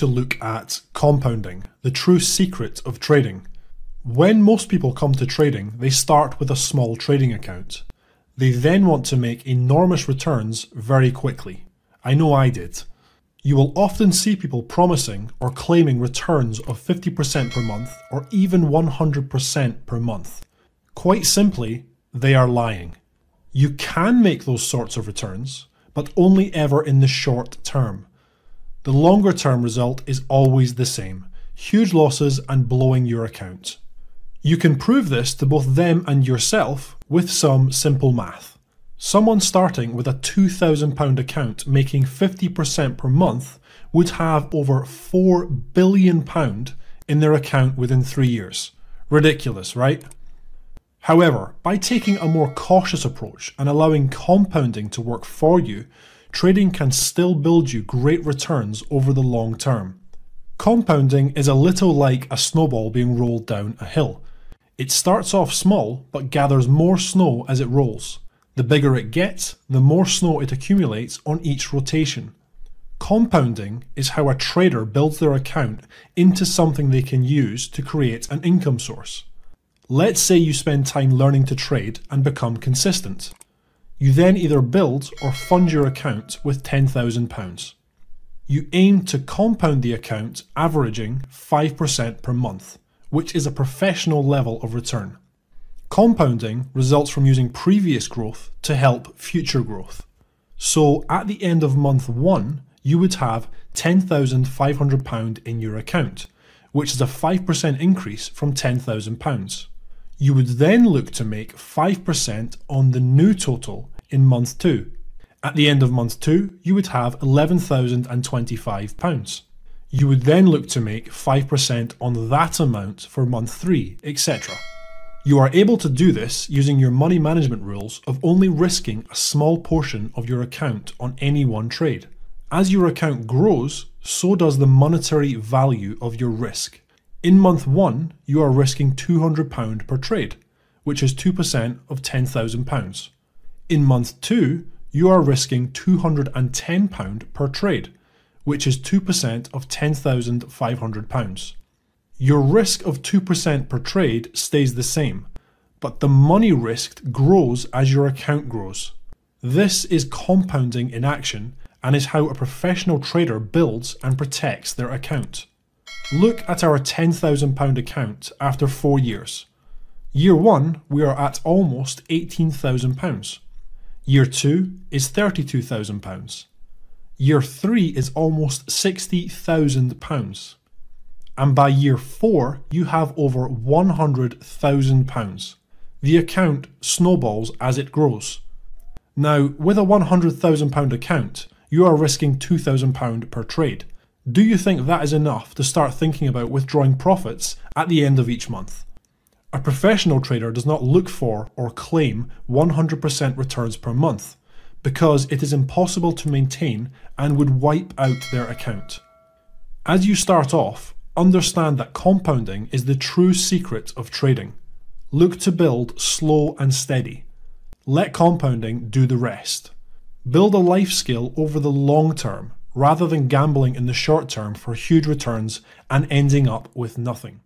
to look at compounding, the true secret of trading. When most people come to trading, they start with a small trading account. They then want to make enormous returns very quickly. I know I did. You will often see people promising or claiming returns of 50% per month or even 100% per month. Quite simply, they are lying. You can make those sorts of returns, but only ever in the short term. The longer term result is always the same: huge losses and blowing your account. You can prove this to both them and yourself with some simple math. Someone starting with a £2,000 account making 50% per month would have over £4 billion in their account within 3 years. Ridiculous, right? However, by taking a more cautious approach and allowing compounding to work for you, trading can still build you great returns over the long term. Compounding is a little like a snowball being rolled down a hill. It starts off small but gathers more snow as it rolls. The bigger it gets, the more snow it accumulates on each rotation. Compounding is how a trader builds their account into something they can use to create an income source. Let's say you spend time learning to trade and become consistent. You then either build or fund your account with £10,000. You aim to compound the account averaging 5% per month, which is a professional level of return. Compounding results from using previous growth to help future growth. So at the end of month one, you would have £10,500 in your account, which is a 5% increase from £10,000. You would then look to make 5% on the new total in month two. At the end of month two, you would have £11,025. You would then look to make 5% on that amount for month three, etc. You are able to do this using your money management rules of only risking a small portion of your account on any one trade. As your account grows, so does the monetary value of your risk. In month one, you are risking £200 per trade, which is 2% of £10,000. In month two, you are risking £210 per trade, which is 2% of £10,500. Your risk of 2% per trade stays the same, but the money risked grows as your account grows. This is compounding in action and is how a professional trader builds and protects their account. Look at our £10,000 account after 4 years. Year one, we are at almost £18,000. Year two is £32,000. Year three is almost £60,000. And by year four, you have over £100,000. The account snowballs as it grows. Now, with a £100,000 account, you are risking £2,000 per trade. Do you think that is enough to start thinking about withdrawing profits at the end of each month? A professional trader does not look for or claim 100% returns per month, because it is impossible to maintain and would wipe out their account. As you start off, understand that compounding is the true secret of trading. Look to build slow and steady. Let compounding do the rest. Build a life skill over the long term rather than gambling in the short term for huge returns and ending up with nothing.